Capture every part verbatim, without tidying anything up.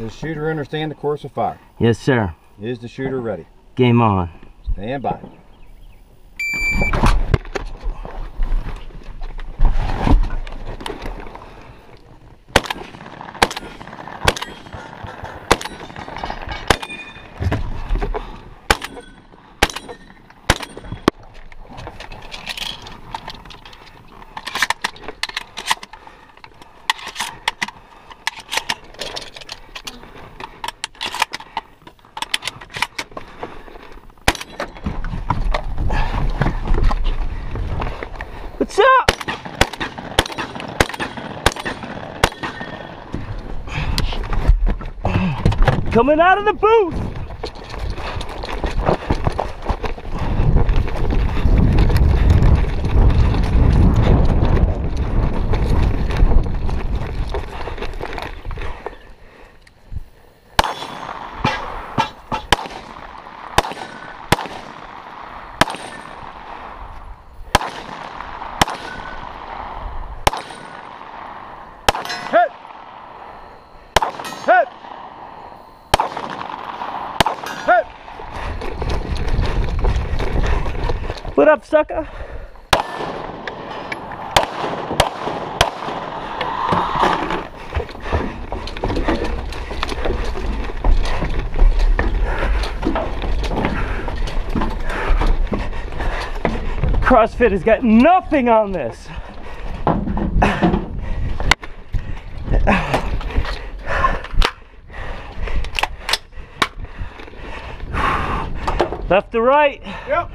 Does the shooter understand the course of fire? Yes, sir. Is the shooter ready? Game on. Stand by. What's up? Coming out of the booth. What up, sucker? CrossFit has got nothing on this. Left to right. Yep.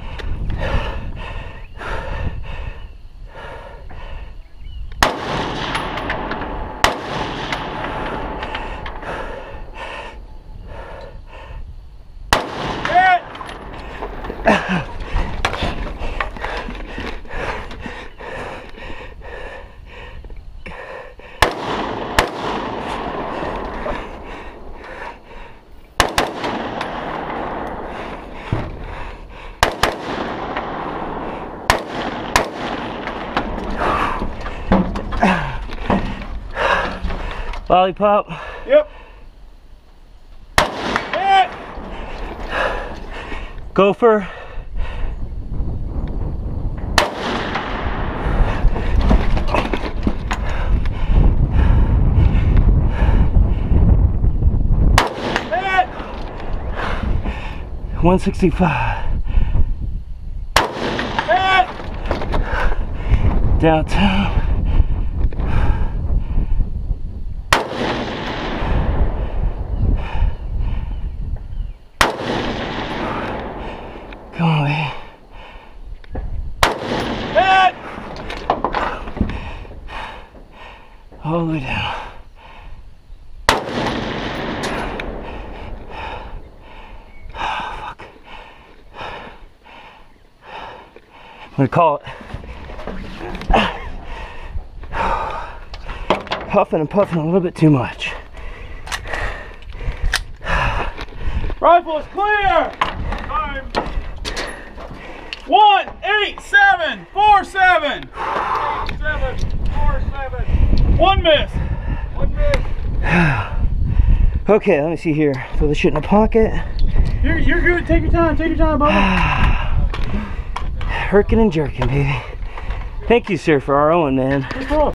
Lollipop. Yep. Yeah. Gopher. Yeah. one sixty-five. Yeah. Downtown. Come on, man. Ah! All the way down. Oh, fuck. I'm gonna call it. Puffing and puffing a little bit too much. Rifle is clear! Time. One, eight, seven, four, seven. Eight, seven, four, seven. One miss. One miss. Okay, let me see here. Throw this shit in the pocket. You're, you're good. Take your time. Take your time, Bubba. Herkin' and jerking, baby. Thank you, sir, for our own, man.